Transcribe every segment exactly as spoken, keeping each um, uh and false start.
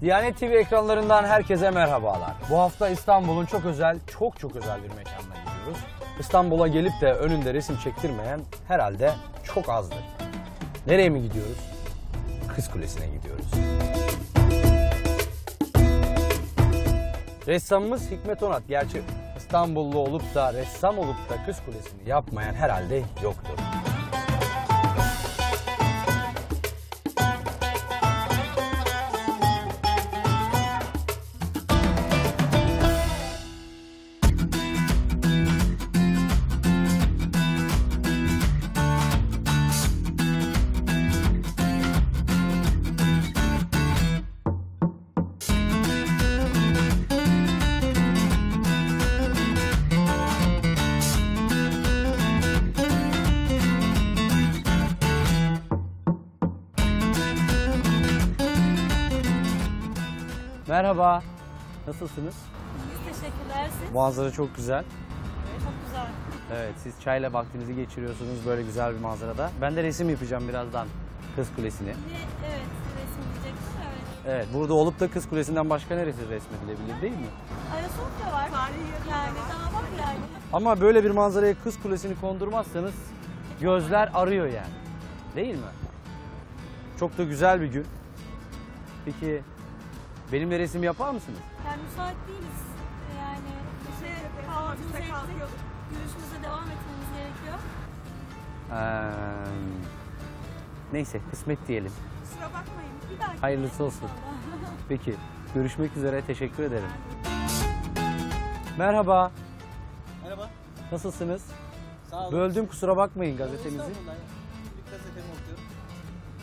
Diyanet T V ekranlarından herkese merhabalar. Bu hafta İstanbul'un çok özel, çok çok özel bir mekanına gidiyoruz. İstanbul'a gelip de önünde resim çektirmeyen herhalde çok azdır. Nereye mi gidiyoruz? Kız Kulesi'ne gidiyoruz. Ressamımız Hikmet Onat. Gerçi İstanbullu olup da ressam olup da Kız Kulesi'ni yapmayan herhalde yoktur. Merhaba, nasılsınız? İyiyiz, teşekkürler. Siz? Manzara çok güzel. Evet, çok güzel. Evet, siz çayla vaktinizi geçiriyorsunuz böyle güzel bir manzarada. Ben de resim yapacağım birazdan Kız Kulesi'ni. Evet, resim diyecektim, evet. Evet, burada olup da Kız Kulesi'nden başka neresi resmedilebilir değil mi? Ayasofya var, tarihi yani daha var yani. Ama böyle bir manzaraya Kız Kulesi'ni kondurmazsanız gözler arıyor yani, değil mi? Çok da güzel bir gün. Peki... Benimle resim yapar mısınız? Yani müsait değiliz. Yani şey, kahvaltımıza kalkıyoruz. Görüşümüze devam etmemiz gerekiyor. Ee, neyse, kısmet diyelim. Kusura bakmayın. Bir dahaki hayırlısı olsun. Peki, görüşmek üzere. Teşekkür ederim. Merhaba. Merhaba. Nasılsınız? Sağ olun. Böldüm, kusura bakmayın gazetemizi. Bir gazetemi okuyorum.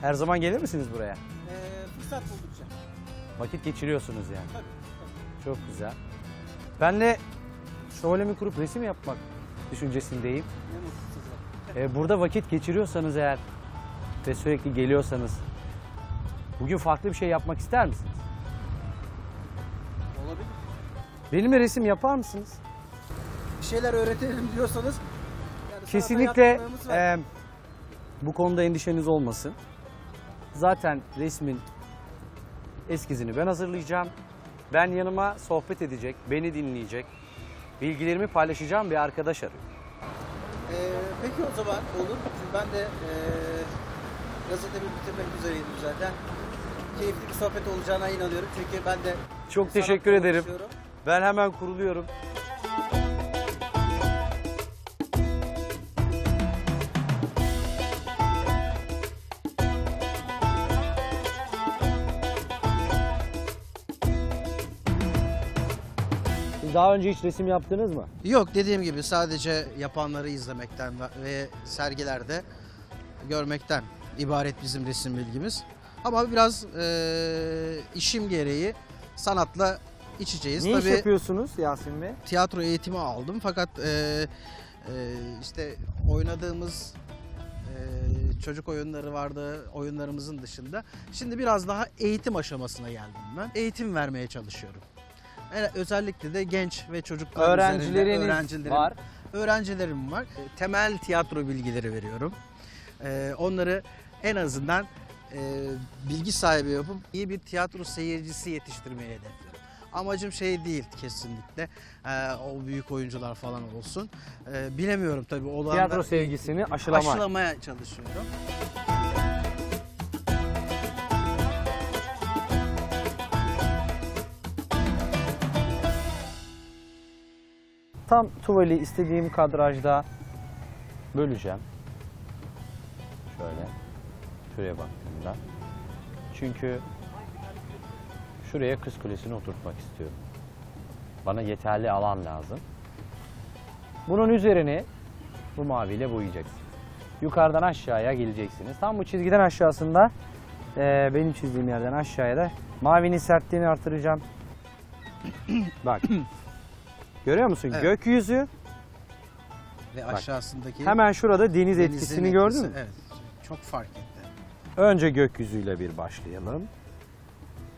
Her zaman gelir misiniz buraya? Ee, fırsat buldukça. Vakit geçiriyorsunuz yani. Tabii, tabii. Çok güzel. Ben de şövalemi kurup resim yapmak düşüncesindeyim. Ee, burada vakit geçiriyorsanız eğer ve sürekli geliyorsanız bugün farklı bir şey yapmak ister misiniz? Olabilir. Benimle resim yapar mısınız? Bir şeyler öğretelim diyorsanız. Yani kesinlikle e, bu konuda endişeniz olmasın. Zaten resmin eskizini ben hazırlayacağım. Ben yanıma sohbet edecek, beni dinleyecek, bilgilerimi paylaşacağım bir arkadaş arıyorum. Ee, peki o zaman olur. Çünkü ben de e, gazetemi bitirmek üzereydim zaten. Keyifli bir sohbet olacağına inanıyorum. Çünkü ben de... Çok teşekkür ederim. Ben hemen kuruluyorum. Daha önce hiç resim yaptınız mı? Yok, dediğim gibi sadece yapanları izlemekten ve sergilerde görmekten ibaret bizim resim bilgimiz. Ama biraz e, işim gereği sanatla iç içeyiz. Ne tabii, iş yapıyorsunuz Yasin Bey? Tiyatro eğitimi aldım fakat e, e, işte oynadığımız e, çocuk oyunları vardı oyunlarımızın dışında. Şimdi biraz daha eğitim aşamasına geldim ben. Eğitim vermeye çalışıyorum. Özellikle de genç ve çocuklar öğrencileriniz öğrencilerim var. Öğrencilerim var. Temel tiyatro bilgileri veriyorum. Ee, onları en azından e, bilgi sahibi yapıp iyi bir tiyatro seyircisi yetiştirmeye hedefliyorum. Amacım şey değil kesinlikle. Ee, o büyük oyuncular falan olsun. Ee, bilemiyorum tabii. Olan tiyatro sevgisini aşılamak. Aşılamaya çalışıyorum. Tam tuvali istediğim kadrajda böleceğim. Şöyle, şuraya baktığımda. Çünkü şuraya Kız Kulesi'ni oturtmak istiyorum. Bana yeterli alan lazım. Bunun üzerine bu maviyle boyayacaksınız. Yukarıdan aşağıya geleceksiniz. Tam bu çizgiden aşağısında, e, benim çizdiğim yerden aşağıya da mavinin sertliğini artıracağım. Bak. Görüyor musun? Evet. Gökyüzü ve bak, aşağısındaki hemen şurada deniz etkisini gördün mü? Evet. Çok fark etti. Önce gökyüzüyle bir başlayalım.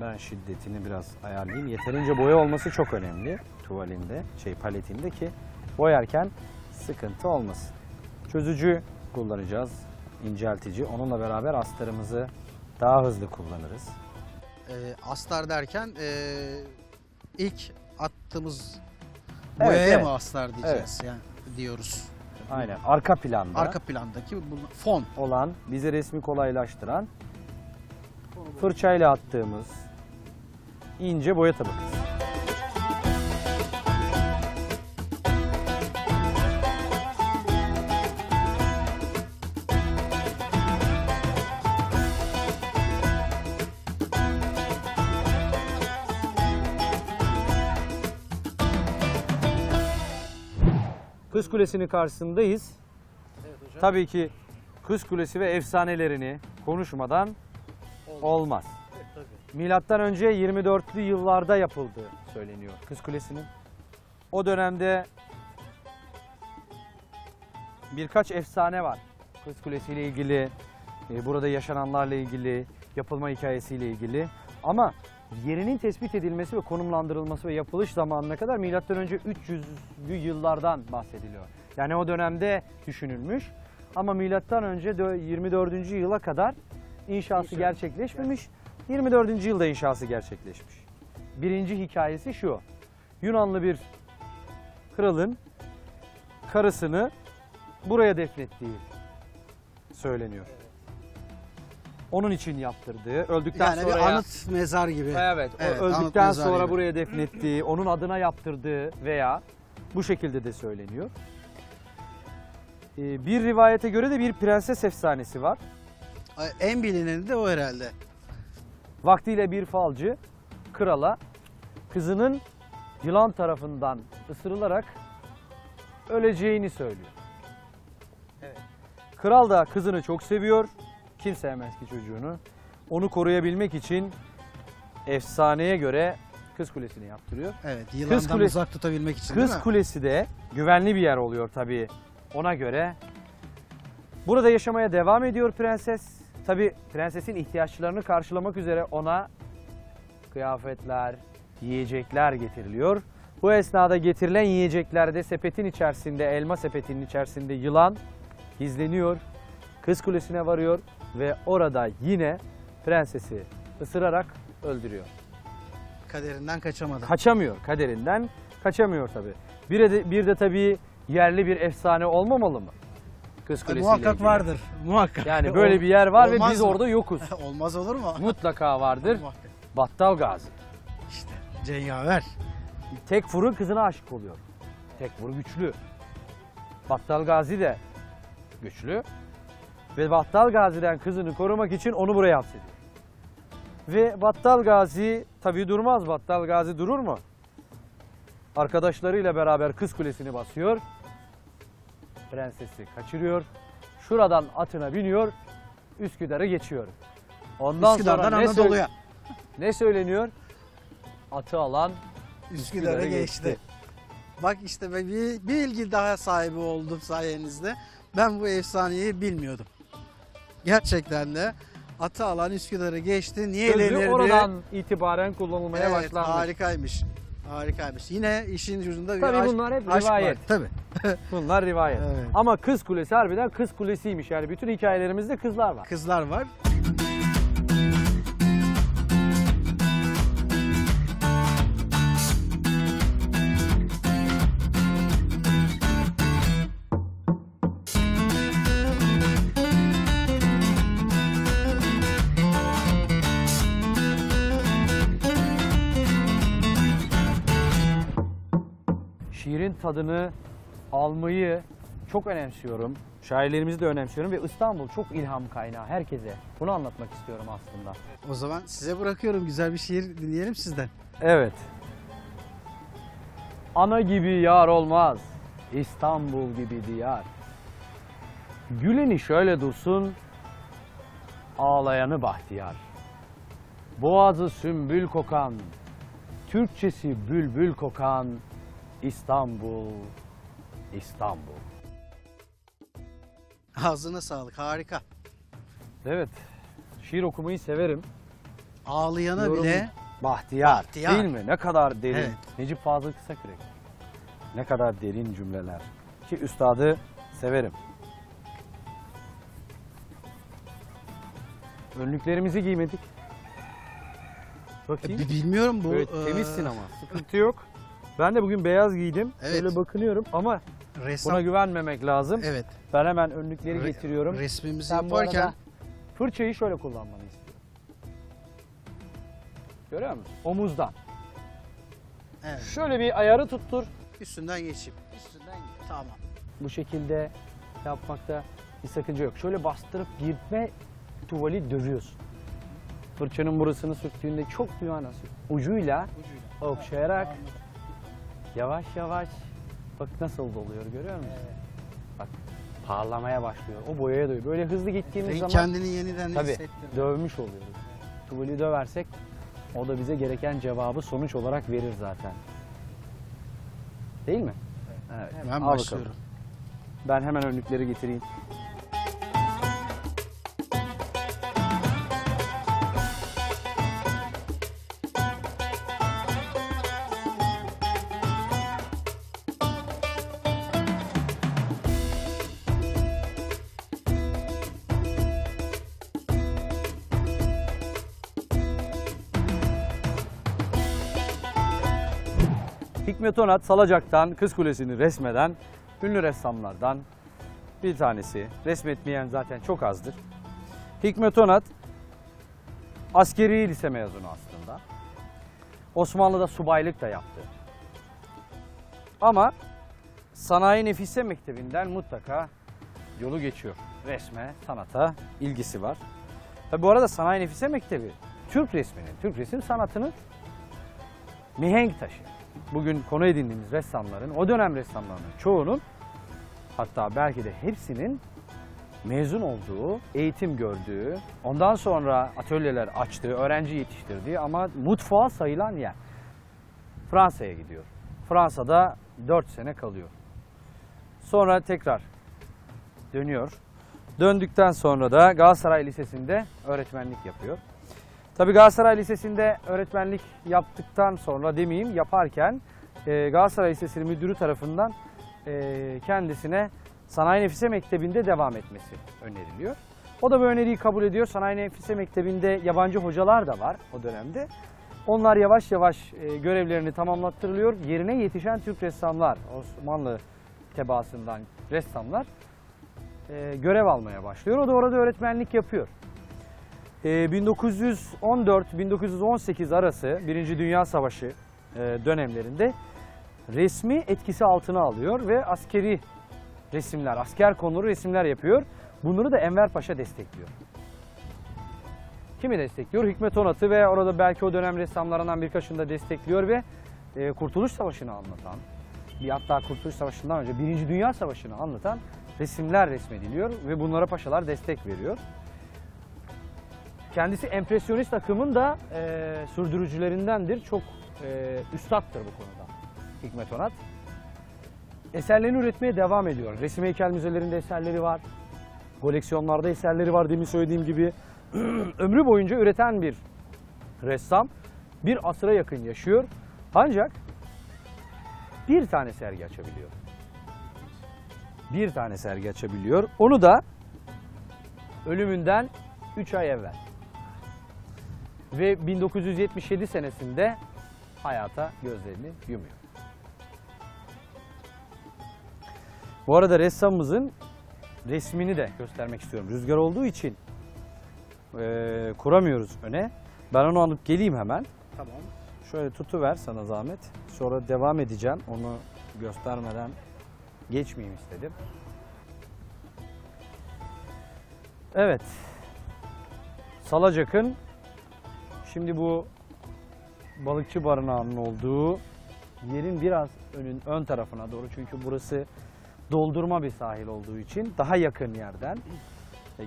Ben şiddetini biraz ayarlayayım. Yeterince boya olması çok önemli. Tuvalinde, şey paletinde ki boyarken sıkıntı olmasın. Çözücü kullanacağız. İnceltici. Onunla beraber astarımızı daha hızlı kullanırız. E, astar derken e, ilk attığımız boyaya evet, evet. mı astar diyeceğiz evet. yani diyoruz. Aynen, arka planda. Arka plandaki fon olan, bize resmi kolaylaştıran, fırçayla attığımız ince boya tabakası. Kız Kulesi'nin karşısındayız. Evet hocam. Tabii ki Kız Kulesi ve efsanelerini konuşmadan olmaz. olmaz. Evet, tabii. Milattan önce yirmi dörtlü yıllarda yapıldığı söyleniyor Kız Kulesi'nin. O dönemde birkaç efsane var. Kız Kulesi ile ilgili, burada yaşananlarla ilgili, yapılma hikayesiyle ilgili. Ama yerinin tespit edilmesi ve konumlandırılması ve yapılış zamanına kadar milattan önce üç yüzlü yıllardan bahsediliyor. Yani o dönemde düşünülmüş ama milattan önce yirmi dördüncü yıla kadar inşası gerçekleşmemiş. yirmi dördüncü yılda inşası gerçekleşmiş. Birinci hikayesi şu. Yunanlı bir kralın karısını buraya defnettiği söyleniyor. Onun için yaptırdığı, öldükten yani sonra... Yani bir anıt mezar gibi. Evet, evet öldükten sonra gibi. buraya defnettiği, onun adına yaptırdığı veya bu şekilde de söyleniyor. Ee, bir rivayete göre de bir prenses efsanesi var. En bilineni de o herhalde. Vaktiyle bir falcı, krala, kızının yılan tarafından ısırılarak öleceğini söylüyor. Evet. Kral da kızını çok seviyor. Kim sevmez ki çocuğunu? Onu koruyabilmek için efsaneye göre Kız Kulesi'ni yaptırıyor. Evet, yılandan Kız Kulesi, uzak tutabilmek için Kız mi? Kulesi de güvenli bir yer oluyor tabii ona göre. Burada yaşamaya devam ediyor prenses. Tabii prensesin ihtiyaçlarını karşılamak üzere ona kıyafetler, yiyecekler getiriliyor. Bu esnada getirilen yiyeceklerde sepetin içerisinde, elma sepetinin içerisinde yılan gizleniyor. Kız Kulesi'ne varıyor ve orada yine prensesi ısırarak öldürüyor. Kaderinden kaçamadı. Kaçamıyor, kaderinden kaçamıyor tabii. Bir de, bir de tabii yerli bir efsane olmamalı mı? Kız Kulesi'yle ilgili. Muhakkak vardır, muhakkak. Yani böyle bir yer var Olmaz ve biz mı? orada yokuz. Olmaz olur mu? Mutlaka vardır. Battal Gazi. İşte cenyaver. Tekfur'un kızına aşık oluyor. Tekfur güçlü. Battal Gazi de güçlü. Ve Battal Gazi'den kızını korumak için onu buraya hapsediyor. Ve Battal Gazi tabii durmaz. Battal Gazi durur mu? Arkadaşlarıyla beraber Kız Kulesi'ni basıyor. Prensesi kaçırıyor. Şuradan atına biniyor. Üsküdar'ı geçiyor. Ondan Üsküdar'dan sonra Anadolu'ya. Ne, ne söyleniyor? Atı alan Üsküdar'a Üsküdar'ı geçti. geçti. Bak işte ben bir bilgi daha sahibi oldum sayenizde. Ben bu efsaneyi bilmiyordum. Gerçekten de atı alan Üsküdar'ı geçti. Niye elenirdi? Oradan itibaren kullanılmaya evet, başlandı. Harikaymış. Harikaymış. Yine işin ucunda bir tabii aşk, bunlar hep aşk rivayet. Var. Tabii. Bunlar rivayet. Evet. Ama Kız Kulesi harbiden Kız Kulesi'ymiş. Yani bütün hikayelerimizde kızlar var. Kızlar var. Şiirin tadını almayı çok önemsiyorum. Şairlerimizi de önemsiyorum ve İstanbul çok ilham kaynağı herkese. Bunu anlatmak istiyorum aslında. O zaman size bırakıyorum. Güzel bir şiir dinleyelim sizden. Evet. Ana gibi yar olmaz, İstanbul gibi diyar. Güleni şöyle dursun, ağlayanı bahtiyar. Boğazı sümbül kokan, Türkçesi bülbül kokan, İstanbul, İstanbul. Ağzına sağlık, harika. Evet, şiir okumayı severim. Ağlayana Yorum, bile bahtiyar, bahtiyar değil mi? Ne kadar derin. Evet. Necip Fazıl Kısakürek. Ne kadar derin cümleler. Ki üstadı severim. Önlüklerimizi giymedik. Bakayım. E, bilmiyorum bu. Evet, temizsin ama. Sıkıntı yok. Ben de bugün beyaz giydim. Evet. Böyle bakınıyorum ama Ressam... buna güvenmemek lazım. Evet. Ben hemen önlükleri getiriyorum. Re resmimizi Sen yaparken... Fırçayı şöyle kullanmanı istiyorum. Görüyor musun? Omuzdan. Evet. Şöyle bir ayarı tuttur. Üstünden geçeyim. Üstünden geçeyim. Tamam. Bu şekilde yapmakta bir sakınca yok. Şöyle bastırıp girtme, tuvali dövüyorsun. Fırçanın burasını sürttüğünde çok duyana ucuyla, ucuyla okşayarak evet, yavaş yavaş bak nasıl doluyor, görüyor musun? Evet. Bak parlamaya başlıyor. O boyaya doyuyor. Böyle hızlı gittiğimiz Renk zaman kendini yeniden tabii, dövmüş oluyoruz. Evet. Tuvali döversek o da bize gereken cevabı sonuç olarak verir zaten. Değil mi? Evet. Evet. Ben Al başlıyorum. Bakalım. Ben hemen önlükleri getireyim. Hikmet Onat, Salacak'tan, Kız Kulesi'ni resmeden, ünlü ressamlardan bir tanesi. Resmetmeyen zaten çok azdır. Hikmet Onat, askeri lise mezunu aslında. Osmanlı'da subaylık da yaptı. Ama Sanayi-i Nefise Mektebi'nden mutlaka yolu geçiyor. Resme, sanata ilgisi var. Tabi bu arada Sanayi-i Nefise Mektebi, Türk resminin, Türk resim sanatının mihenk taşı. Bugün konu edindiğimiz ressamların, o dönem ressamlarının çoğunun, hatta belki de hepsinin mezun olduğu, eğitim gördüğü, ondan sonra atölyeler açtığı, öğrenci yetiştirdiği ama mutfağa sayılan yer. Fransa'ya gidiyor. Fransa'da dört sene kalıyor. Sonra tekrar dönüyor. Döndükten sonra da Galatasaray Lisesi'nde öğretmenlik yapıyor. Tabii Galatasaray Lisesi'nde öğretmenlik yaptıktan sonra demeyeyim yaparken Galatasaray Lisesi'nin müdürü tarafından kendisine Sanayi Nefise Mektebi'nde devam etmesi öneriliyor. O da bu öneriyi kabul ediyor. Sanayi Nefise Mektebi'nde yabancı hocalar da var o dönemde. Onlar yavaş yavaş görevlerini tamamlattırılıyor. Yerine yetişen Türk ressamlar, Osmanlı tebaasından ressamlar görev almaya başlıyor. O da orada öğretmenlik yapıyor. bin dokuz yüz on dört bin dokuz yüz on sekiz arası Birinci Dünya Savaşı dönemlerinde resmi etkisi altına alıyor ve askeri resimler, asker konulu resimler yapıyor. Bunları da Enver Paşa destekliyor. Kimi destekliyor? Hikmet Onat'ı ve orada belki o dönem ressamlarından birkaçını da destekliyor ve Kurtuluş Savaşı'nı anlatan, hatta Kurtuluş Savaşı'ndan önce Birinci Dünya Savaşı'nı anlatan resimler resmediliyor ve bunlara paşalar destek veriyor. Kendisi empresyonist akımın da e, sürdürücülerindendir. Çok e, üstattır bu konuda Hikmet Onat. Eserlerini üretmeye devam ediyor. Resim heykel müzelerinde eserleri var. Koleksiyonlarda eserleri var demin söylediğim gibi. Ömrü boyunca üreten bir ressam. Bir asıra yakın yaşıyor. Ancak bir tane sergi açabiliyor. Bir tane sergi açabiliyor. Onu da ölümünden üç ay evvel. Ve bin dokuz yüz yetmiş yedi senesinde hayata gözlerini yumuyor. Bu arada ressamımızın resmini de göstermek istiyorum. Rüzgar olduğu için e, kuramıyoruz öne. Ben onu alıp geleyim hemen. Tamam. Şöyle tutuver sana zahmet. Sonra devam edeceğim. Onu göstermeden geçmeyeyim istedim. Evet. Salacak'ın şimdi bu balıkçı barınağının olduğu yerin biraz önün ön tarafına doğru, çünkü burası doldurma bir sahil olduğu için daha yakın yerden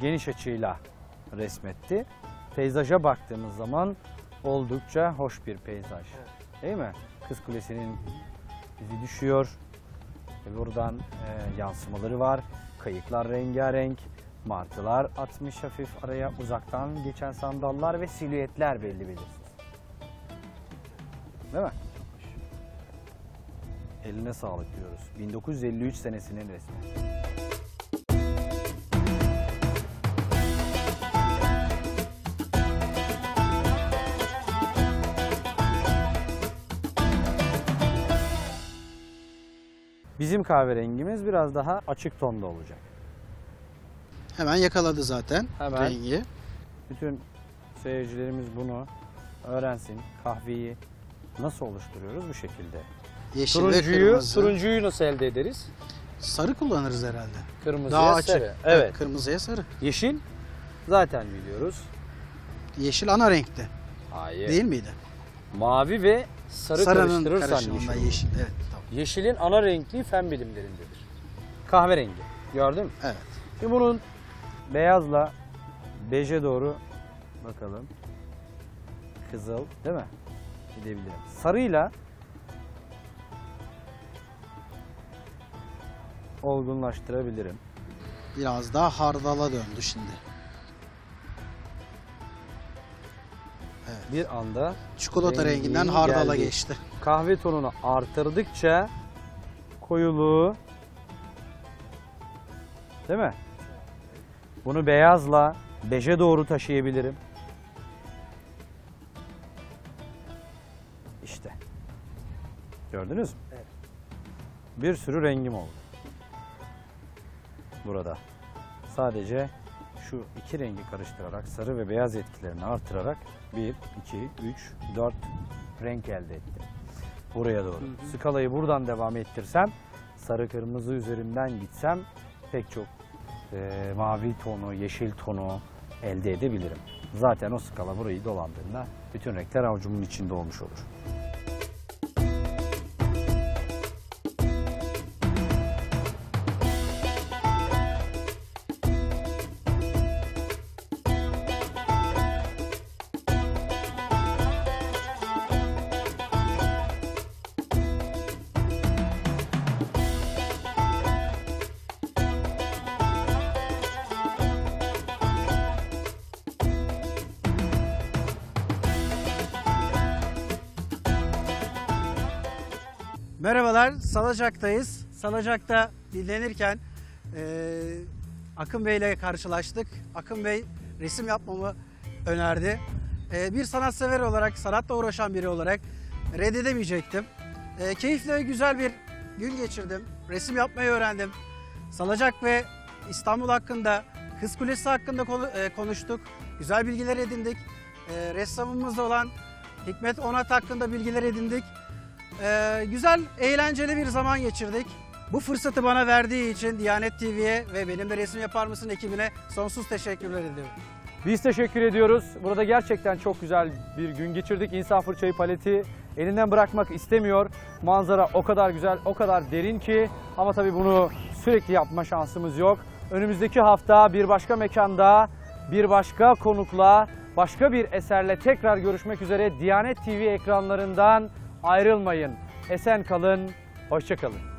geniş açıyla resmetti. Peyzaja baktığımız zaman oldukça hoş bir peyzaj. Evet. Değil mi? Kız Kulesi'nin izi düşüyor. Buradan e, yansımaları var. Kayıklar rengarenk. Martılar atmış hafif araya, uzaktan geçen sandallar ve silüetler belli belirsiz. Değil mi? Eline sağlık diyoruz. bin dokuz yüz elli üç senesinin resmi. Bizim kahverengimiz biraz daha açık tonda olacak. Hemen yakaladı zaten Hemen. rengi. Bütün seyircilerimiz bunu öğrensin. Kahveyi nasıl oluşturuyoruz bu şekilde. Yeşil turuncuyu, ve kırmızı. Turuncuyu nasıl elde ederiz? Sarı kullanırız herhalde. Kırmızıya daha sarı. Açık. Evet. Kırmızıya sarı. Yeşil zaten biliyoruz. Yeşil ana renkte. Hayır. Değil miydi? Mavi ve sarı Sarının karıştırırsan yeşil. yeşil. Evet, tamam. Yeşilin ana renkli fen bilimlerindedir. Kahverengi. Gördün mü? Evet. Şimdi bunun beyazla beje doğru bakalım. Kızıl değil mi? Gidebilirim. Sarıyla olgunlaştırabilirim. Biraz daha hardala döndü şimdi. Evet. Bir anda çikolata renginden hardala geldi. geçti. Kahve tonunu artırdıkça koyuluğu, değil mi? Bunu beyazla beje doğru taşıyabilirim. İşte. Gördünüz mü? Evet. Bir sürü rengim oldu. Burada sadece şu iki rengi karıştırarak, sarı ve beyaz etkilerini artırarak bir, iki, üç, dört renk elde ettim. Buraya doğru. Hı hı. Skalayı buradan devam ettirsem, sarı kırmızı üzerinden gitsem pek çok e, mavi tonu, yeşil tonu elde edebilirim. Zaten o skala burayı dolandığında bütün renkler avucumun içinde olmuş olur. Merhabalar, Salacak'tayız. Salacak'ta dinlenirken e, Akın Bey ile karşılaştık. Akın Bey resim yapmamı önerdi. E, bir sanatsever olarak, sanatla uğraşan biri olarak reddedemeyecektim. E, keyifle güzel bir gün geçirdim. Resim yapmayı öğrendim. Salacak ve İstanbul hakkında, Kız Kulesi hakkında konuştuk. Güzel bilgiler edindik. E, ressamımız olan Hikmet Onat hakkında bilgiler edindik. Ee, güzel, eğlenceli bir zaman geçirdik. Bu fırsatı bana verdiği için Diyanet T V'ye ve Benimle Resim Yapar mısın ekibine sonsuz teşekkürler ediyorum. Biz teşekkür ediyoruz. Burada gerçekten çok güzel bir gün geçirdik. İnsan fırçayı paleti elinden bırakmak istemiyor. Manzara o kadar güzel, o kadar derin ki, ama tabii bunu sürekli yapma şansımız yok. Önümüzdeki hafta bir başka mekanda, bir başka konukla, başka bir eserle tekrar görüşmek üzere. Diyanet T V ekranlarından ayrılmayın, esen kalın, hoşça kalın.